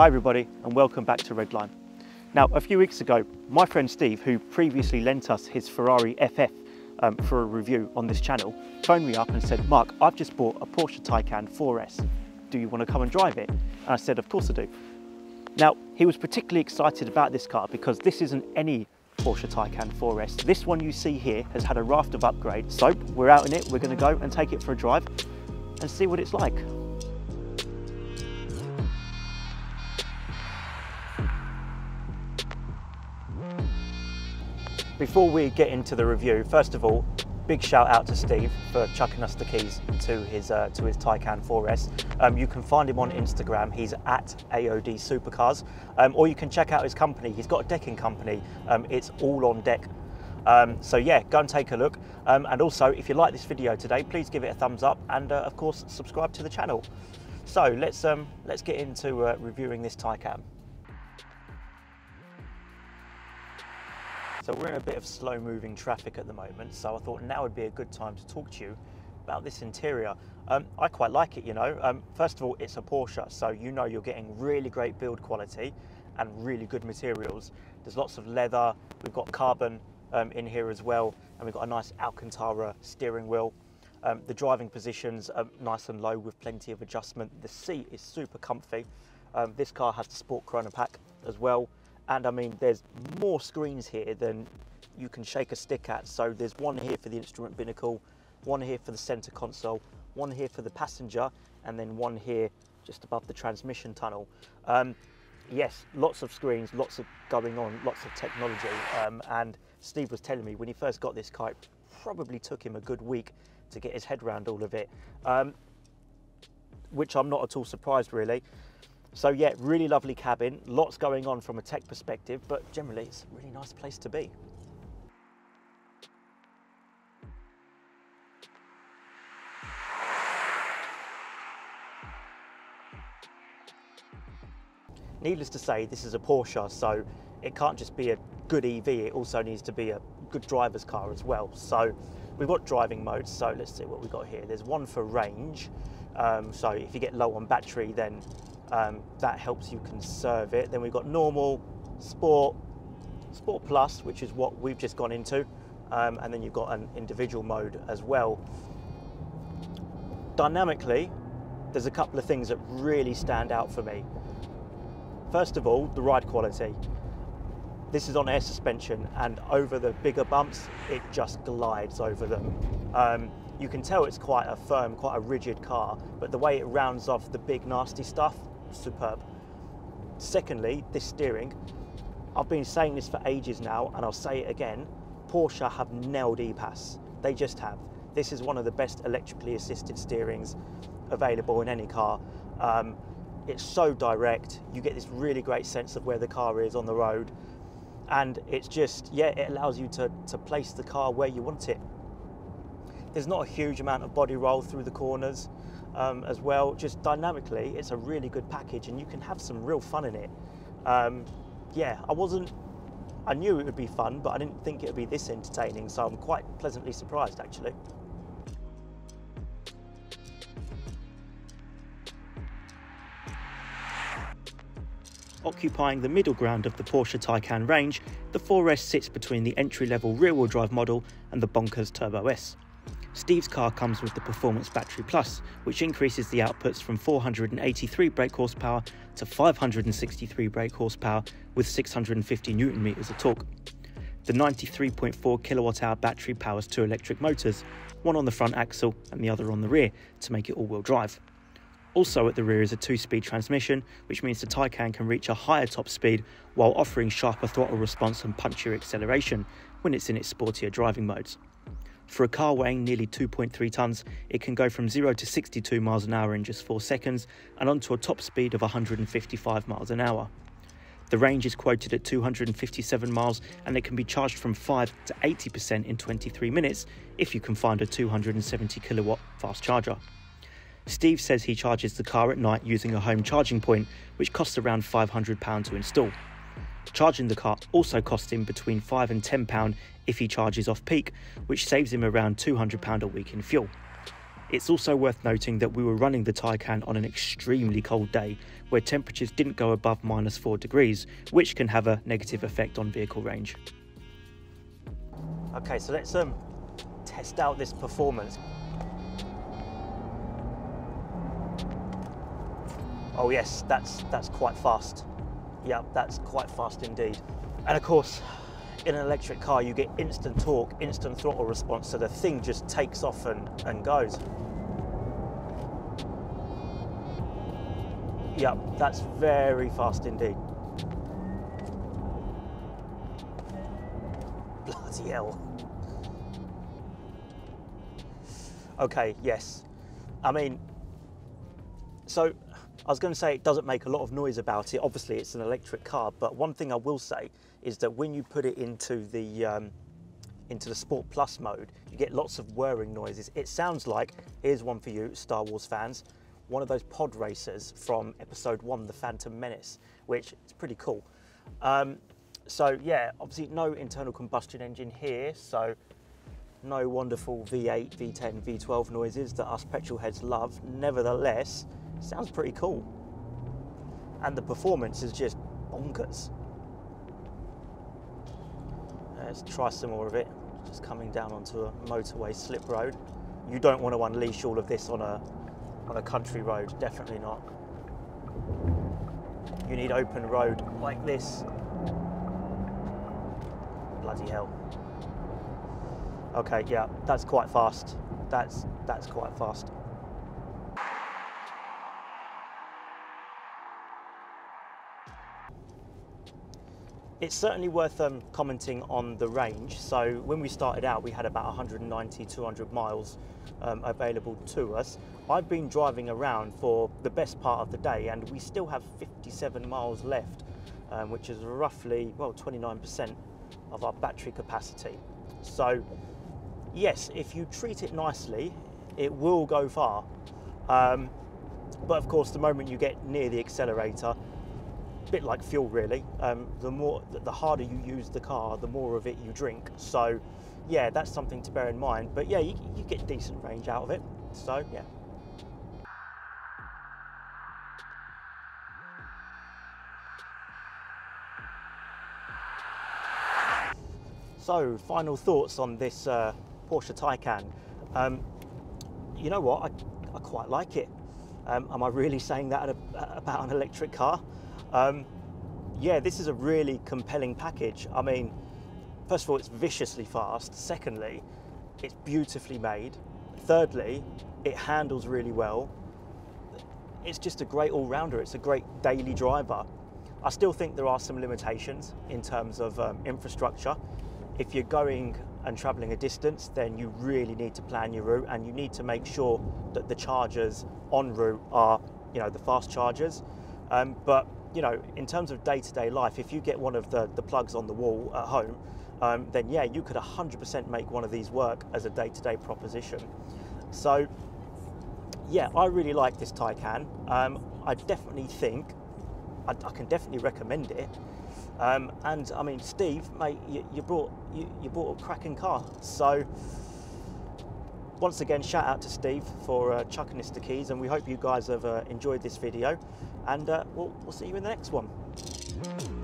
Hi everybody and welcome back to Redline. Now a few weeks ago my friend Steve, who previously lent us his Ferrari FF for a review on this channel, phoned me up and said, "Mark, I've just bought a Porsche Taycan 4S. Do you want to come and drive it?" And I said, "Of course I do." Now he was particularly excited about this car because this isn't any Porsche Taycan 4S. This one you see here has had a raft of upgrades, so we're out in it, we're going to go and take it for a drive and see what it's like. Before we get into the review, first of all, big shout out to Steve for chucking us the keys to his Taycan 4S. You can find him on Instagram, he's at AOD Supercars, or you can check out his company. He's got a decking company, it's All On Deck. So yeah, go and take a look. And also, if you like this video today, please give it a thumbs up and of course, subscribe to the channel. So let's get into reviewing this Taycan. So we're in a bit of slow moving traffic at the moment, so I thought now would be a good time to talk to you about this interior. I quite like it, you know. First of all, it's a Porsche, so you know you're getting really great build quality and really good materials. There's lots of leather, we've got carbon in here as well, and we've got a nice Alcantara steering wheel. The driving positions are nice and low with plenty of adjustment. The seat is super comfy. This car has the Sport Chrono Pack as well. And I mean, there's more screens here than you can shake a stick at. So there's one here for the instrument binnacle, one here for the center console, one here for the passenger, and then one here just above the transmission tunnel. Yes, lots of screens, lots of going on, lots of technology. And Steve was telling me when he first got this car, it probably took him a good week to get his head around all of it, which I'm not at all surprised really. So yeah, really lovely cabin, lots going on from a tech perspective, but generally it's a really nice place to be. Needless to say, this is a Porsche, so it can't just be a good EV, it also needs to be a good driver's car as well. So we've got driving modes, so let's see what we've got here. There's one for range, so if you get low on battery, then that helps you conserve it. Then we've got normal, sport, sport plus, which is what we've just gone into, and then you've got an individual mode as well. Dynamically, there's a couple of things that really stand out for me. First of all, the ride quality. This is on air suspension, and over the bigger bumps, it just glides over them. You can tell it's quite a firm, quite a rigid car, but the way it rounds off the big nasty stuff, superb. Secondly, this steering. I've been saying this for ages now, and I'll say it again, Porsche have nailed E-Pass. They just have. This is one of the best electrically assisted steerings available in any car. It's so direct, you get this really great sense of where the car is on the road, and it's just, yeah, it allows you to place the car where you want it. There's not a huge amount of body roll through the corners as well. Just dynamically, it's a really good package and you can have some real fun in it. Yeah, I knew it would be fun, but I didn't think it would be this entertaining, so I'm quite pleasantly surprised actually. Occupying the middle ground of the Porsche Taycan range, the 4S sits between the entry-level rear-wheel drive model and the bonkers Turbo S. Steve's car comes with the Performance Battery Plus, which increases the outputs from 483 brake horsepower to 563 brake horsepower with 650 newton meters of torque. The 93.4 kilowatt-hour battery powers two electric motors, one on the front axle and the other on the rear, to make it all-wheel drive. Also at the rear is a two-speed transmission, which means the Taycan can reach a higher top speed while offering sharper throttle response and punchier acceleration when it's in its sportier driving modes. For a car weighing nearly 2.3 tonnes, it can go from 0 to 62 miles an hour in just 4 seconds and onto a top speed of 155 miles an hour. The range is quoted at 257 miles and it can be charged from 5 to 80% in 23 minutes if you can find a 270 kilowatt fast charger. Steve says he charges the car at night using a home charging point, which costs around £500 to install. Charging the car also costs him between £5 and £10 if he charges off peak, which saves him around £200 a week in fuel. It's also worth noting that we were running the Taycan on an extremely cold day, where temperatures didn't go above -4 degrees, which can have a negative effect on vehicle range. Okay, so let's test out this performance. Oh yes, that's quite fast. Yeah, that's quite fast indeed. And of course, in an electric car, you get instant torque, instant throttle response, so the thing just takes off and goes. Yep, that's very fast indeed. Bloody hell. Okay, yes. I mean, so I was going to say it doesn't make a lot of noise about it. Obviously, it's an electric car, but one thing I will say is that when you put it into the Sport Plus mode, you get lots of whirring noises. It sounds like, here's one for you, Star Wars fans, one of those pod racers from Episode 1, The Phantom Menace, which is pretty cool. So yeah, obviously no internal combustion engine here, so no wonderful V8, V10, V12 noises that us petrol heads love. Nevertheless, it sounds pretty cool. And the performance is just bonkers. Let's try some more of it. Just coming down onto a motorway slip road. You don't want to unleash all of this on a country road, definitely not. You need open road like this. Bloody hell. Okay, yeah, that's quite fast. That's quite fast. It's certainly worth commenting on the range. So when we started out, we had about 190, 200 miles available to us. I've been driving around for the best part of the day and we still have 57 miles left, which is roughly, well, 29% of our battery capacity. So yes, if you treat it nicely, it will go far. But of course, the moment you get near the accelerator, bit like fuel really, the harder you use the car, the more of it you drink. So yeah, that's something to bear in mind, but yeah, you get decent range out of it, so yeah. So final thoughts on this Porsche Taycan. You know what, I quite like it. Am I really saying that about an electric car? Yeah, this is a really compelling package. I mean, first of all, it's viciously fast. Secondly, it's beautifully made. Thirdly, it handles really well. It's just a great all-rounder. It's a great daily driver. I still think there are some limitations in terms of infrastructure. If you're going and traveling a distance, then you really need to plan your route and you need to make sure that the chargers en route are, you know, the fast chargers. But you know, in terms of day-to-day life, if you get one of the plugs on the wall at home, then yeah, you could 100% make one of these work as a day-to-day proposition. So yeah, I really like this Taycan. I definitely think, I can definitely recommend it. And I mean, Steve, mate, you bought a cracking car. So once again, shout out to Steve for chucking us the keys, and we hope you guys have enjoyed this video, and we'll see you in the next one.